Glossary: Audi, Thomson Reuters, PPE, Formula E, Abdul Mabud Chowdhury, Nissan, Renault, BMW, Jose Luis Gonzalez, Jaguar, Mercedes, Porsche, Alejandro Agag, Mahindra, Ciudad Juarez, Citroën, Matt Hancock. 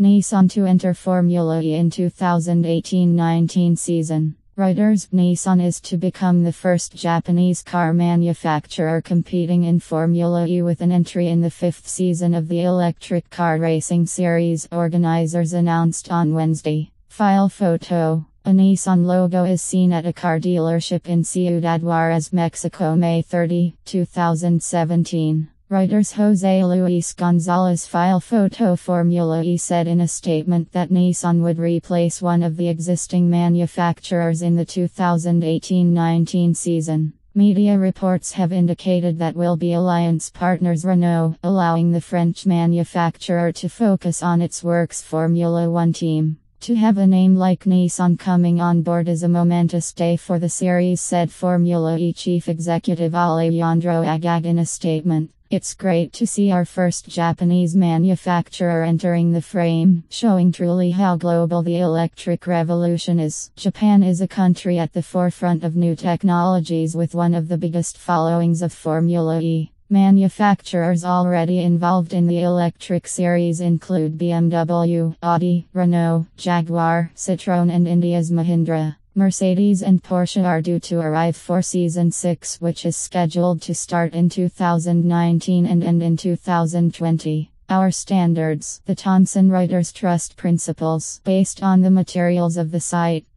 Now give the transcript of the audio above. Nissan to enter Formula E in 2018-19 season. Reuters. Nissan is to become the first Japanese car manufacturer competing in Formula E with an entry in the fifth season of the electric car racing series, organizers announced on Wednesday. File photo. A Nissan logo is seen at a car dealership in Ciudad Juarez, Mexico, May 30, 2017. Reuters. Jose Luis Gonzalez. File photo. Formula E said in a statement that Nissan would replace one of the existing manufacturers in the 2018-19 season. Media reports have indicated that will be alliance partners Renault, allowing the French manufacturer to focus on its works Formula One team. To have a name like Nissan coming on board is a momentous day for the series, said Formula E chief executive Alejandro Agag in a statement. It's great to see our first Japanese manufacturer entering the frame, showing truly how global the electric revolution is. Japan is a country at the forefront of new technologies with one of the biggest followings of Formula E. Manufacturers already involved in the electric series include BMW, Audi, Renault, Jaguar, Citroën and India's Mahindra. Mercedes and Porsche are due to arrive for Season 6, which is scheduled to start in 2019 and end in 2020. Our standards, the Thomson Reuters Trust Principles, based on the materials of the site,